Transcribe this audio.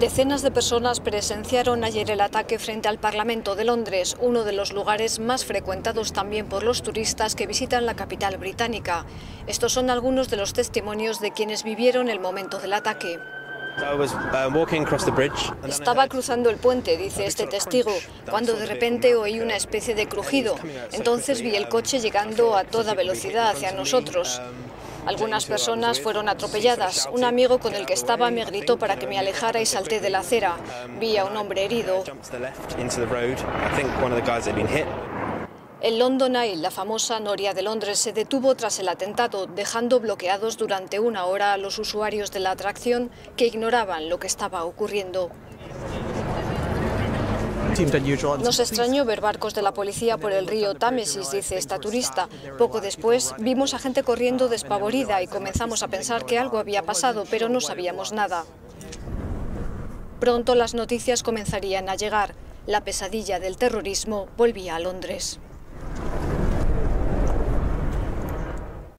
Decenas de personas presenciaron ayer el ataque frente al Parlamento de Londres, uno de los lugares más frecuentados también por los turistas que visitan la capital británica. Estos son algunos de los testimonios de quienes vivieron el momento del ataque. Estaba cruzando el puente, dice este testigo, cuando de repente oí una especie de crujido. Entonces vi el coche llegando a toda velocidad hacia nosotros. Algunas personas fueron atropelladas. Un amigo con el que estaba me gritó para que me alejara y salté de la acera. Vi a un hombre herido. El London Eye, la famosa noria de Londres, se detuvo tras el atentado, dejando bloqueados durante una hora a los usuarios de la atracción que ignoraban lo que estaba ocurriendo. Nos extrañó ver barcos de la policía por el río Támesis, dice esta turista. Poco después vimos a gente corriendo despavorida y comenzamos a pensar que algo había pasado, pero no sabíamos nada. Pronto las noticias comenzarían a llegar. La pesadilla del terrorismo volvía a Londres.